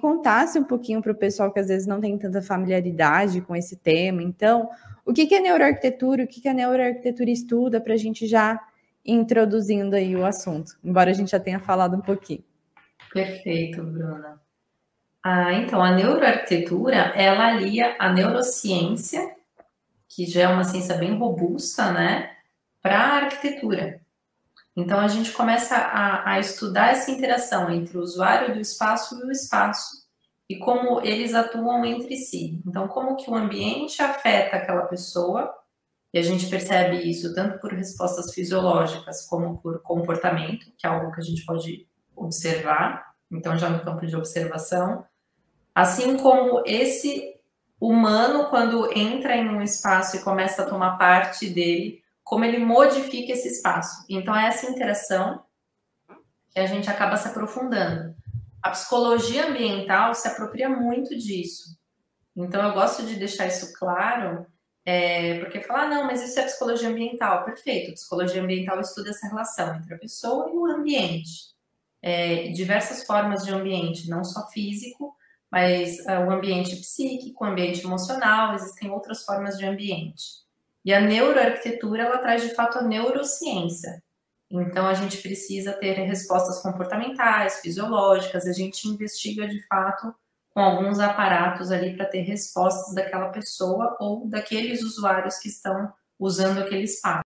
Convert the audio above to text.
contasse um pouquinho para o pessoal que às vezes não tem tanta familiaridade com esse tema. Então, o que é neuroarquitetura, o que a neuroarquitetura estuda, para a gente já ir introduzindo aí o assunto, embora a gente já tenha falado um pouquinho. Perfeito, Bruna. Então, a neuroarquitetura, ela alia a neurociência, que já é uma ciência bem robusta, né, para a arquitetura. Então, a gente começa a estudar essa interação entre o usuário do espaço e o espaço e como eles atuam entre si. Então, como que o ambiente afeta aquela pessoa, e a gente percebe isso tanto por respostas fisiológicas como por comportamento, que é algo que a gente pode observar, então já no campo de observação, assim como esse humano, quando entra em um espaço e começa a tomar parte dele, como ele modifica esse espaço. Então, é essa interação que a gente acaba se aprofundando. A psicologia ambiental se apropria muito disso. Então, eu gosto de deixar isso claro, porque falar, não, mas isso é psicologia ambiental. Perfeito, a psicologia ambiental estuda essa relação entre a pessoa e o ambiente. Diversas formas de ambiente, não só físico, mas o ambiente psíquico, o ambiente emocional, existem outras formas de ambiente. E a neuroarquitetura, ela traz, de fato, a neurociência. Então, a gente precisa ter respostas comportamentais, fisiológicas, a gente investiga, de fato, com alguns aparatos ali para ter respostas daquela pessoa ou daqueles usuários que estão usando aquele espaço.